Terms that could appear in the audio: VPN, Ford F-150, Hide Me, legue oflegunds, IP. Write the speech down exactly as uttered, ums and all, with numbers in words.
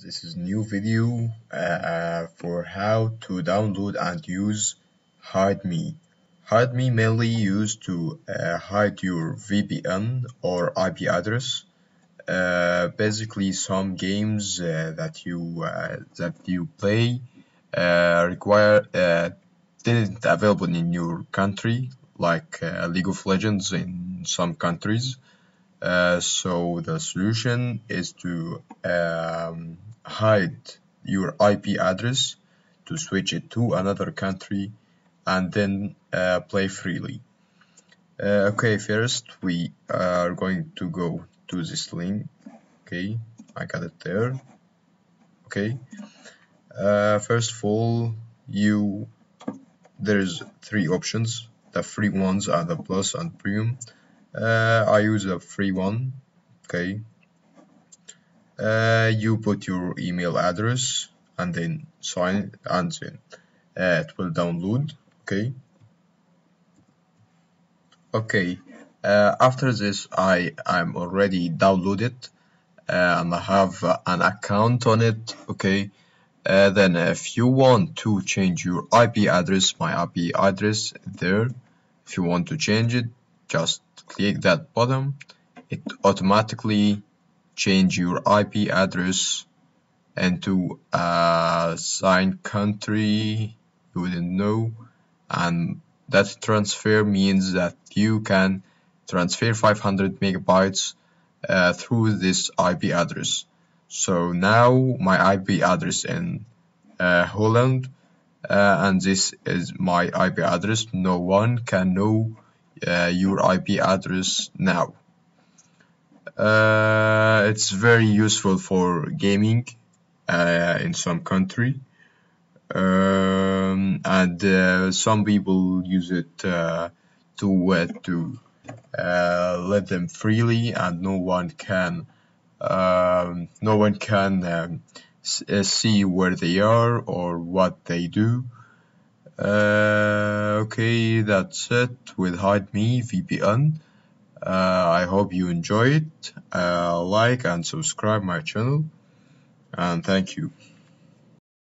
This is new video uh, uh, for how to download and use Hide Me. Hide Me mainly used to uh, hide your V P N or I P address. Uh, basically, some games uh, that you uh, that you play uh, require uh, didn't available in your country, like uh, League of Legends in some countries. Uh, so the solution is to um, hide your I P address to switch it to another country and then uh, play freely. Uh, okay, first we are going to go to this link. Okay, I got it there. Okay, uh, first of all, you there's three options. The free ones are the plus and premium. Uh, I use a free one. Okay, uh, you put your email address and then sign and then uh, it will download. Okay, okay. Uh, after this, I am already downloaded uh, and I have uh, an account on it. Okay, uh, then if you want to change your I P address, my I P address there, if you want to change it, just click that button. It automatically change your I P address into a assigned country you wouldn't know, and that transfer means that you can transfer five hundred megabytes uh, through this I P address. So now my I P address in uh, Holland uh, and this is my I P address. No one can know Uh, your I P address now. Uh, it's very useful for gaming uh, in some country, um, and uh, some people use it uh, to uh, to uh, let them freely, and no one can um, no one can um, see where they are or what they do. Uh, okay, that's it with Hide Me V P N. Uh, I hope you enjoy it. Uh, like and subscribe my channel, and thank you.